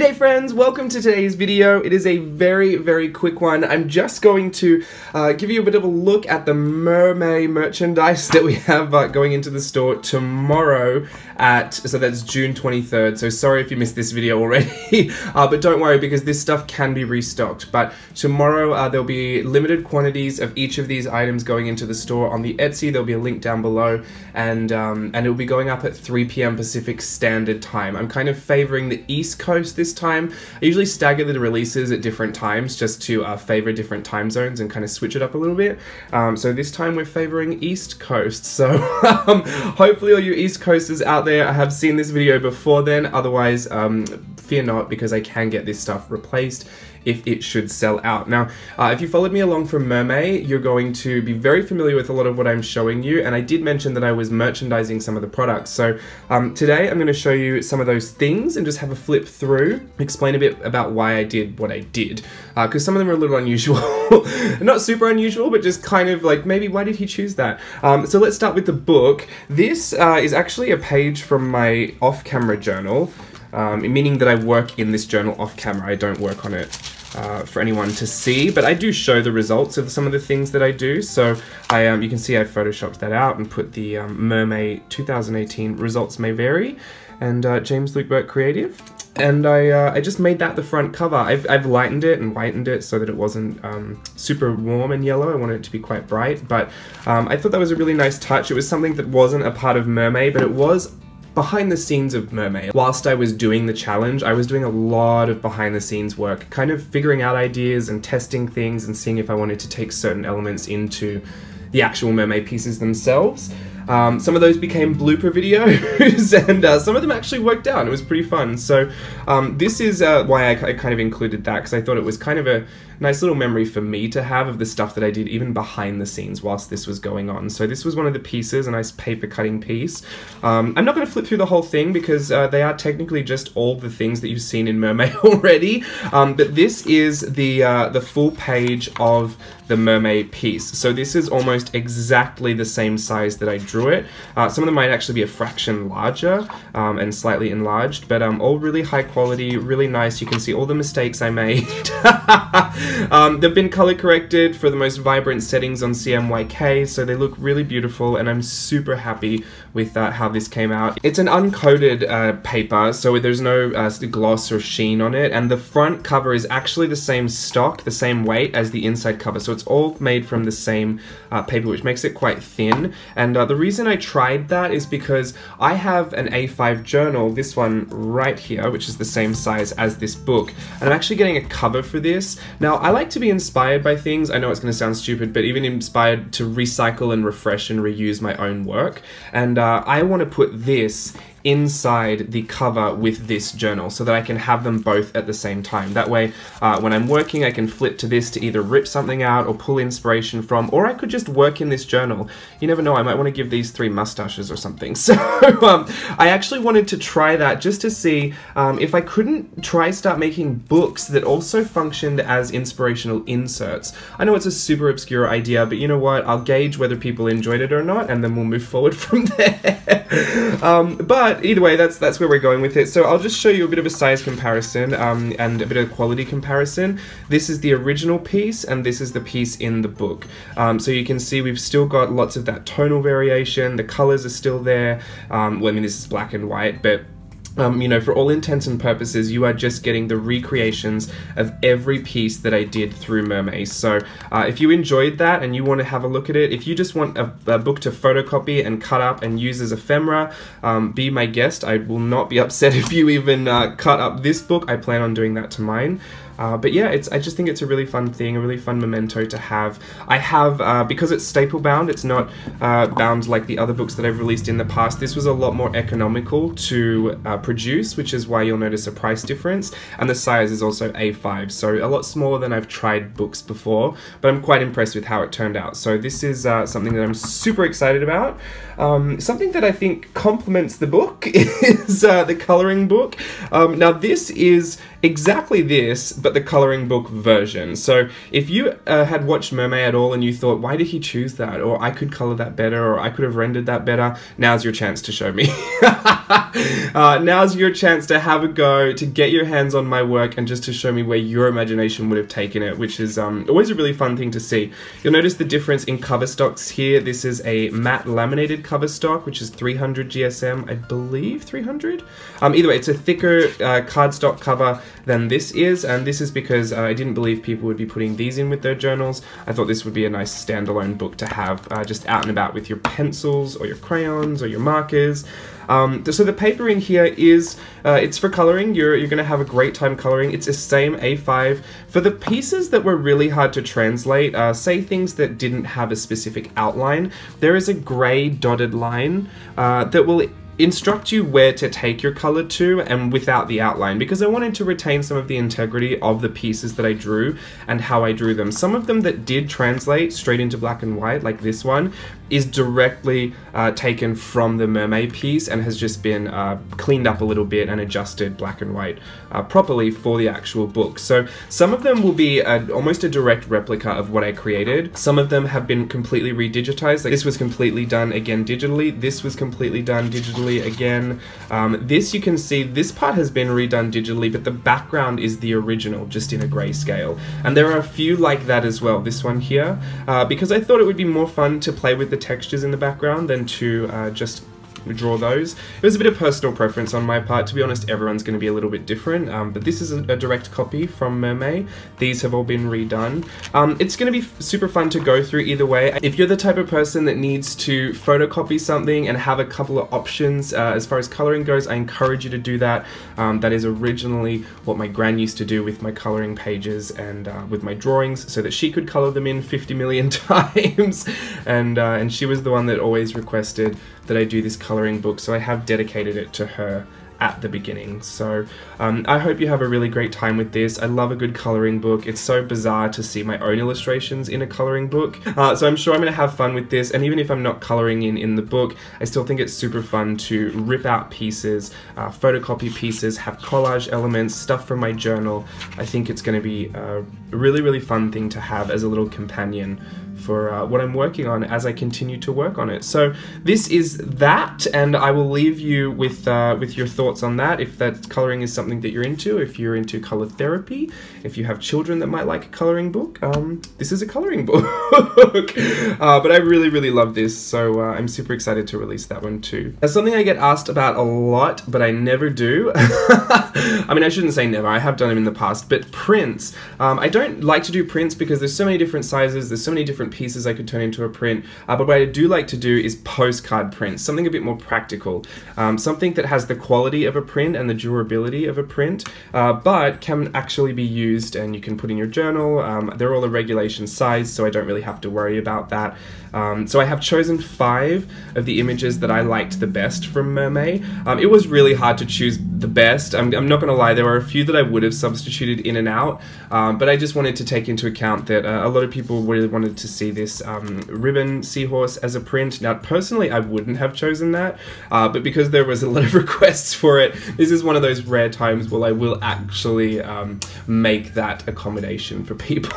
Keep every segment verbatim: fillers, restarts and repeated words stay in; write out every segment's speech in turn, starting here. G'day friends, welcome to today's video. It is a very, very quick one. I'm just going to uh, give you a bit of a look at the MerMay merchandise that we have uh, going into the store tomorrow at, so that's June twenty-third. So sorry if you missed this video already, uh, but don't worry because this stuff can be restocked. But tomorrow uh, there'll be limited quantities of each of these items going into the store on the Etsy. There'll be a link down below and, um, and it'll be going up at three p m Pacific Standard Time. I'm kind of favoring the East Coast this time. I usually stagger the releases at different times just to uh, favor different time zones and kind of switch it up a little bit. Um, so this time we're favoring East Coast. So um, hopefully all you East Coasters out there have seen this video before then. Otherwise, um, fear not, because I can get this stuff replaced if it should sell out. Now, uh, if you followed me along from MerMay, you're going to be very familiar with a lot of what I'm showing you, and I did mention that I was merchandising some of the products. So um, today I'm gonna show you some of those things and just have a flip through, explain a bit about why I did what I did, because uh, some of them are a little unusual. Not super unusual, but just kind of like, maybe why did he choose that? Um, so let's start with the book. This uh, is actually a page from my off-camera journal. Um, meaning that I work in this journal off camera. I don't work on it uh, for anyone to see, but I do show the results of some of the things that I do. So I, um, you can see I photoshopped that out and put the um, MerMay twenty eighteen results may vary, and uh, James Luke Burke creative. And I, uh, I just made that the front cover. I've, I've lightened it and whitened it so that it wasn't um, super warm and yellow. I wanted it to be quite bright, but um, I thought that was a really nice touch. It was something that wasn't a part of MerMay, but it was behind the scenes of MerMay. Whilst I was doing the challenge, I was doing a lot of behind the scenes work, kind of figuring out ideas and testing things and seeing if I wanted to take certain elements into the actual MerMay pieces themselves. Um, some of those became blooper videos, and uh, some of them actually worked out. It was pretty fun. So um, this is uh, why I, I kind of included that, because I thought it was kind of a nice little memory for me to have of the stuff that I did even behind the scenes whilst this was going on. So this was one of the pieces, a nice paper cutting piece. Um, I'm not going to flip through the whole thing because uh, they are technically just all the things that you've seen in MerMay already. Um, but this is the, uh, the full page of the MerMay piece. So this is almost exactly the same size that I drew it. Uh, some of them might actually be a fraction larger um, and slightly enlarged, but um, all really high quality, really nice. You can see all the mistakes I made. um, they've been color corrected for the most vibrant settings on C M Y K, so they look really beautiful, and I'm super happy with uh, how this came out. It's an uncoated uh, paper, so there's no uh, gloss or sheen on it, and the front cover is actually the same stock, the same weight as the inside cover, so it's all made from the same uh, paper, which makes it quite thin. And uh, the The reason I tried that is because I have an A five journal, this one right here, which is the same size as this book, and I'm actually getting a cover for this. Now, I like to be inspired by things. I know it's going to sound stupid, but even inspired to recycle and refresh and reuse my own work, and uh, I want to put this inside the cover with this journal so that I can have them both at the same time. That way, uh, when I'm working, I can flip to this to either rip something out or pull inspiration from, or I could just work in this journal. You never know, I might want to give these three mustaches or something. So um, I actually wanted to try that just to see um, if I couldn't try start making books that also functioned as inspirational inserts. I know it's a super obscure idea, but you know what, I'll gauge whether people enjoyed it or not, and then we'll move forward from there. um, but But either way, that's that's where we're going with it. So I'll just show you a bit of a size comparison um, and a bit of quality comparison. This is the original piece, and this is the piece in the book. Um, so you can see we've still got lots of that tonal variation. The colors are still there. Um, well, I mean, this is black and white, but Um, you know, for all intents and purposes, you are just getting the recreations of every piece that I did through MerMay. So uh, if you enjoyed that and you want to have a look at it, if you just want a, a book to photocopy and cut up and use as ephemera, um, be my guest. I will not be upset if you even uh, cut up this book. I plan on doing that to mine. Uh, but yeah, it's, I just think it's a really fun thing, a really fun memento to have. I have, uh, because it's staple bound, it's not uh, bound like the other books that I've released in the past. This was a lot more economical to uh, produce, which is why you'll notice a price difference. And the size is also A five, so a lot smaller than I've tried books before, but I'm quite impressed with how it turned out. So this is uh, something that I'm super excited about. Um, something that I think complements the book is uh, the coloring book. Um, now this is exactly this, but the coloring book version. So if you uh, had watched MerMay at all and you thought, why did he choose that? Or I could color that better, or I could have rendered that better, now's your chance to show me. uh, now's your chance to have a go, to get your hands on my work, and just to show me where your imagination would have taken it, which is um, always a really fun thing to see. You'll notice the difference in cover stocks here. This is a matte laminated cover stock, which is three hundred G S M, I believe, three hundred? Um, either way, it's a thicker uh, cardstock cover than this is, and this is because uh, I didn't believe people would be putting these in with their journals. I thought this would be a nice standalone book to have uh, just out and about with your pencils or your crayons or your markers. Um, so the paper in here is, uh, it's for colouring. You're, you're going to have a great time colouring. It's the same A five. For the pieces that were really hard to translate, uh, say things that didn't have a specific outline, there is a grey dotted line uh, that will instruct you where to take your colour to, and without the outline, because I wanted to retain some of the integrity of the pieces that I drew and how I drew them. Some of them that did translate straight into black and white, like this one, is directly uh, taken from the MerMay piece and has just been uh, cleaned up a little bit and adjusted black and white uh, properly for the actual book. So some of them will be a, almost a direct replica of what I created. Some of them have been completely redigitized. Like this was completely done again digitally. This was completely done digitally again. Um, this, you can see, this part has been redone digitally, but the background is the original, just in a grayscale. And there are a few like that as well, this one here, uh, because I thought it would be more fun to play with the textures in the background than to uh, just draw those. It was a bit of personal preference on my part. To be honest, everyone's going to be a little bit different, um, but this is a, a direct copy from MerMay. These have all been redone. Um, it's going to be super fun to go through either way. If you're the type of person that needs to photocopy something and have a couple of options uh, as far as colouring goes, I encourage you to do that. Um, that is originally what my gran used to do with my colouring pages and uh, with my drawings, so that she could colour them in fifty million times, and, uh, and she was the one that always requested that I do this colouring book, so I have dedicated it to her at the beginning. So um, I hope you have a really great time with this. I love a good colouring book. It's so bizarre to see my own illustrations in a colouring book. Uh, so I'm sure I'm going to have fun with this, and even if I'm not colouring in in the book, I still think it's super fun to rip out pieces, uh, photocopy pieces, have collage elements, stuff from my journal. I think it's going to be a really, really fun thing to have as a little companion for uh, what I'm working on as I continue to work on it. So this is that, and I will leave you with uh, with your thoughts on that. If that colouring is something that you're into, if you're into colour therapy, if you have children that might like a colouring book, um, this is a colouring book. uh, but I really, really love this, so uh, I'm super excited to release that one too. That's something I get asked about a lot, but I never do. I mean, I shouldn't say never, I have done them in the past, but prints. Um, I don't like to do prints because there's so many different sizes, there's so many different pieces I could turn into a print, uh, but what I do like to do is postcard prints, something a bit more practical, um, something that has the quality of a print and the durability of a print, uh, but can actually be used and you can put in your journal. Um, they're all a regulation size, so I don't really have to worry about that. Um, so I have chosen five of the images that I liked the best from MerMay. Um, it was really hard to choose the best. I'm, I'm not going to lie, there were a few that I would have substituted in and out, um, but I just wanted to take into account that uh, a lot of people really wanted to see this um, ribbon seahorse as a print. Now, personally, I wouldn't have chosen that, uh, but because there was a lot of requests for it, this is one of those rare times where I will actually um, make that accommodation for people.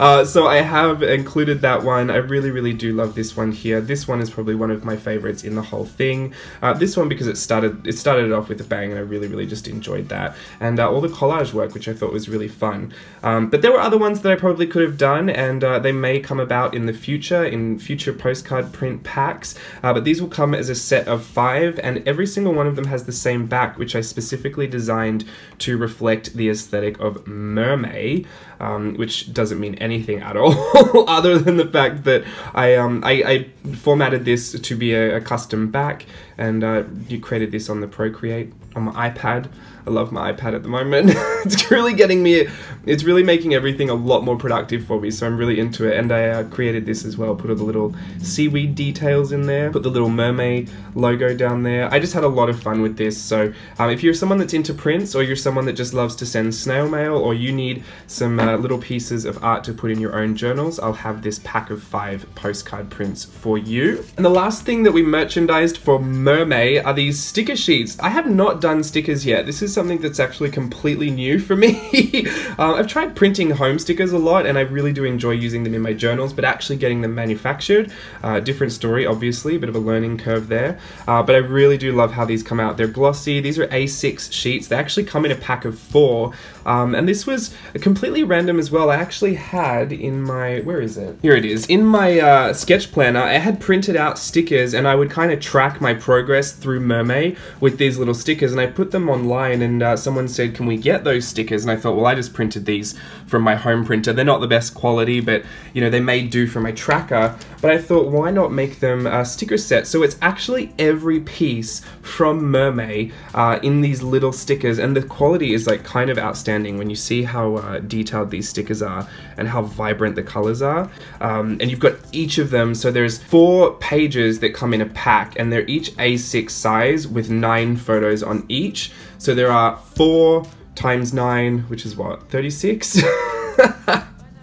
uh, so I have included that one. I really, really do love this one here. This one is probably one of my favorites in the whole thing. Uh, this one, because it started, it started it off with a bang, and I really, really just enjoyed that. And uh, all the collage work, which I thought was really fun. Um, but there were other ones that I probably could have done, and uh, they may come about in the future, in future postcard print packs, uh, but these will come as a set of five, and every single one of them has the same back, which I specifically designed to reflect the aesthetic of MerMay, um, which doesn't mean anything at all, other than the fact that I, um, I, I formatted this to be a, a custom back, and uh, you created this on the Procreate on my iPad. I love my iPad at the moment. It's really getting me, it's really making everything a lot more productive for me, so I'm really into it. And I uh, created this as well, put all the little seaweed details in there, put the little MerMay logo down there. I just had a lot of fun with this, so um, if you're someone that's into prints, or you're someone that just loves to send snail mail, or you need some uh, little pieces of art to put in your own journals, I'll have this pack of five postcard prints for you. And the last thing that we merchandised for MerMay are these sticker sheets. I have not not done stickers yet. This is something that's actually completely new for me. um, I've tried printing home stickers a lot, and I really do enjoy using them in my journals, but actually getting them manufactured, uh, different story, obviously, a bit of a learning curve there. Uh, but I really do love how these come out. They're glossy. These are A six sheets. They actually come in a pack of four. Um, and this was completely random as well. I actually had in my, where is it? Here it is. In my uh, sketch planner, I had printed out stickers, and I would kind of track my progress through MerMay with these little stickers, and I put them online, and uh, someone said, can we get those stickers? And I thought, well, I just printed these from my home printer. They're not the best quality, but you know, they may do for my tracker. But I thought, why not make them a sticker set? So it's actually every piece from MerMay uh, in these little stickers, and the quality is like kind of outstanding when you see how uh, detailed these stickers are and how vibrant the colors are. Um, and you've got each of them, so there's four pages that come in a pack, and they're each A six size with nine photos on each. So there are four times nine, which is what, thirty-six?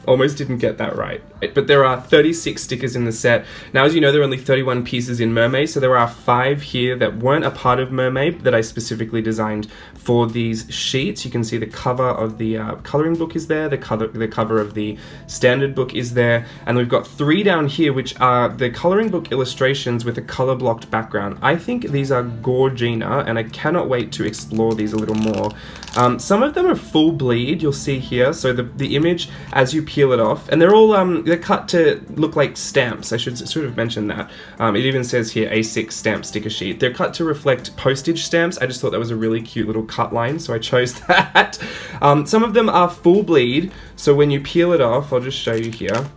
Almost didn't get that right. But there are thirty-six stickers in the set. Now, as you know, there are only thirty-one pieces in MerMay, so there are five here that weren't a part of MerMay that I specifically designed for these sheets. You can see the cover of the uh, coloring book is there, the cover, the cover of the standard book is there, and we've got three down here, which are the coloring book illustrations with a color-blocked background. I think these are Gorgina, and I cannot wait to explore these a little more. Um, some of them are full bleed, you'll see here, so the, the image, as you peel it off, and they're all, um, they're cut to look like stamps, I should sort of mention that. Um, it even says here, A six stamp sticker sheet. They're cut to reflect postage stamps. I just thought that was a really cute little cut line, so I chose that. Um, some of them are full bleed, so when you peel it off, I'll just show you here,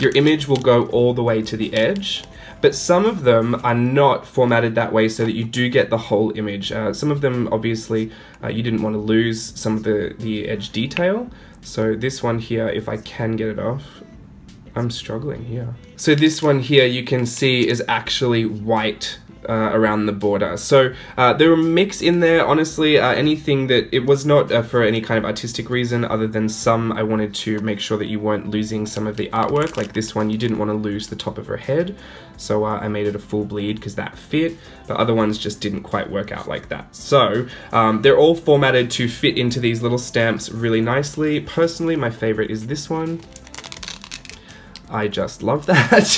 your image will go all the way to the edge. But some of them are not formatted that way so that you do get the whole image. Uh, some of them, obviously, uh, you didn't want to lose some of the, the edge detail. So this one here, if I can get it off, I'm struggling here. So this one here, you can see is actually white Uh, around the border. So uh, there were mix in there, honestly, uh, anything that, it was not uh, for any kind of artistic reason other than some, I wanted to make sure that you weren't losing some of the artwork, like this one, you didn't want to lose the top of her head. So uh, I made it a full bleed because that fit, the other ones just didn't quite work out like that. So um, they're all formatted to fit into these little stamps really nicely. Personally, my favorite is this one. I just love that.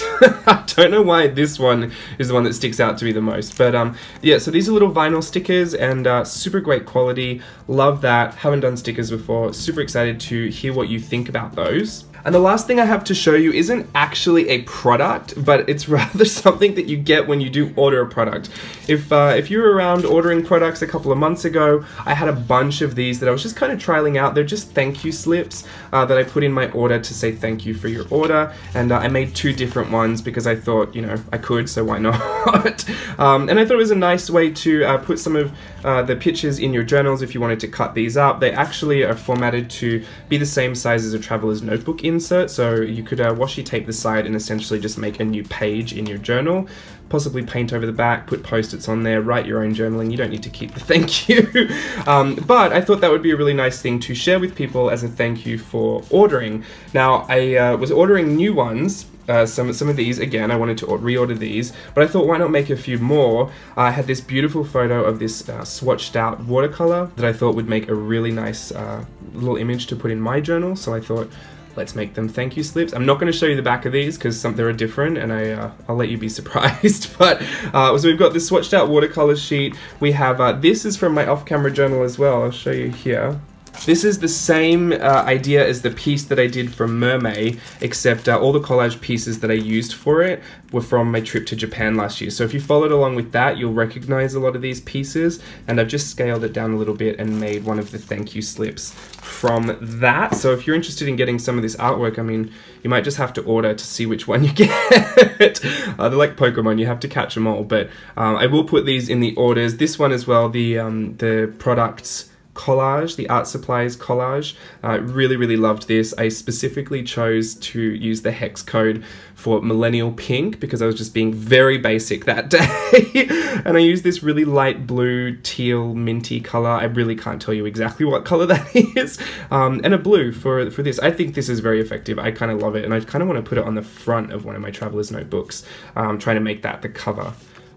I don't know why this one is the one that sticks out to me the most, but um, yeah, so these are little vinyl stickers and uh, super great quality, love that. Haven't done stickers before, super excited to hear what you think about those. And the last thing I have to show you isn't actually a product, but it's rather something that you get when you do order a product. If, uh, if you were around ordering products a couple of months ago, I had a bunch of these that I was just kind of trialing out. They're just thank you slips uh, that I put in my order to say thank you for your order. And uh, I made two different ones because I thought, you know, I could, so why not? um, and I thought it was a nice way to uh, put some of uh, the pictures in your journals if you wanted to cut these up. They actually are formatted to be the same size as a traveler's notebook in insert, so you could uh, washi tape the side and essentially just make a new page in your journal, possibly paint over the back, put post-its on there, write your own journaling, you don't need to keep the thank you. um, but I thought that would be a really nice thing to share with people as a thank you for ordering. Now, I uh, was ordering new ones, Uh, some, some of these, again, I wanted to reorder these, but I thought why not make a few more. Uh, I had this beautiful photo of this uh, swatched out watercolor that I thought would make a really nice uh, little image to put in my journal, so I thought, let's make them thank you slips. I'm not going to show you the back of these because some they're different, and I, uh, I'll let you be surprised. But uh, so we've got this swatched out watercolor sheet. We have, uh, this is from my off-camera journal as well. I'll show you here. This is the same uh, idea as the piece that I did from MerMay, except uh, all the collage pieces that I used for it were from my trip to Japan last year. So if you followed along with that, you'll recognize a lot of these pieces, and I've just scaled it down a little bit and made one of the thank you slips from that. So if you're interested in getting some of this artwork, I mean, you might just have to order to see which one you get. uh, they're like Pokemon, you have to catch them all, but um, I will put these in the orders. This one as well, the, um, the products collage, the art supplies collage. I uh, really, really loved this. I specifically chose to use the hex code for Millennial Pink because I was just being very basic that day. And I used this really light blue, teal, minty color. I really can't tell you exactly what color that is. Um, and a blue for, for this. I think this is very effective. I kind of love it. And I kind of want to put it on the front of one of my traveler's notebooks. Um, trying to make that the cover.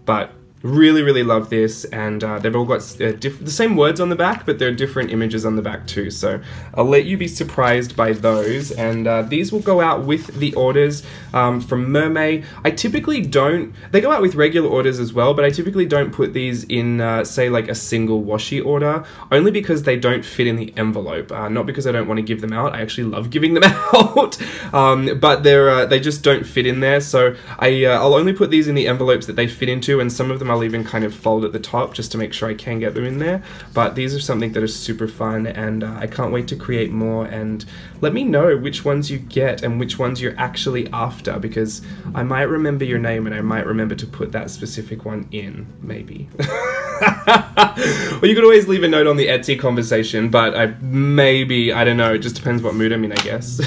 But Really, really love this, and uh, they've all got uh, diff the same words on the back, but there are different images on the back too, so I'll let you be surprised by those, and uh, these will go out with the orders um, from MerMay. I typically don't, they go out with regular orders as well, but I typically don't put these in, uh, say, like a single washi order, only because they don't fit in the envelope, uh, not because I don't want to give them out. I actually love giving them out, um, but they're, uh, they just don't fit in there, so I, uh, I'll only put these in the envelopes that they fit into, and some of them I'll even kind of fold at the top just to make sure I can get them in there. But these are something that are super fun, and uh, I can't wait to create more, and let me know which ones you get and which ones you're actually after, because I might remember your name and I might remember to put that specific one in, maybe. Well, you could always leave a note on the Etsy conversation, but I maybe, I don't know, it just depends what mood I'm in, I guess.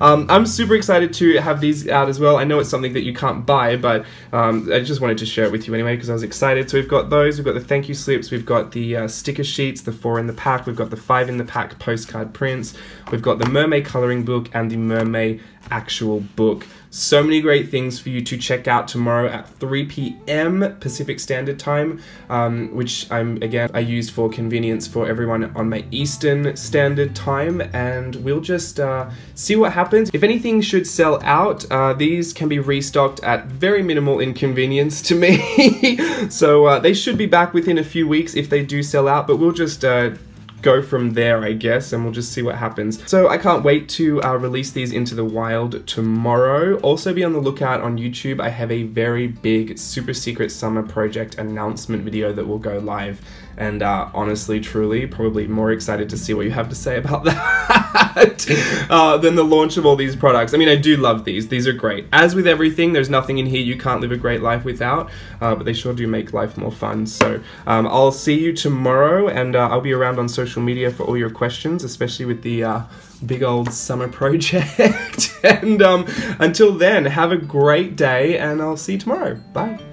um, I'm super excited to have these out as well. I know it's something that you can't buy, but um, I just wanted to share it with you anyway because I was excited. So we've got those, we've got the thank you slips, we've got the uh, sticker sheets, the four in the pack, we've got the five in the pack postcard prints, we've got the MerMay colouring book and the MerMay actual book. So many great things for you to check out tomorrow at three P M Pacific Standard Time, um, which I'm again I used for convenience for everyone on my Eastern Standard Time, and we'll just uh, see what happens. If anything should sell out, uh, these can be restocked at very minimal inconvenience to me. So uh, they should be back within a few weeks if they do sell out, but we'll just uh, go from there, I guess, and we'll just see what happens. So I can't wait to uh, release these into the wild tomorrow. Also be on the lookout on YouTube. I have a very big super secret summer project announcement video that will go live, and uh, honestly, truly, probably more excited to see what you have to say about that uh, than the launch of all these products. I mean, I do love these. These are great. As with everything, there's nothing in here you can't live a great life without, uh, but they sure do make life more fun. So um, I'll see you tomorrow, and uh, I'll be around on social social media for all your questions, especially with the uh, big old summer project. And um, until then, have a great day, and I'll see you tomorrow. Bye.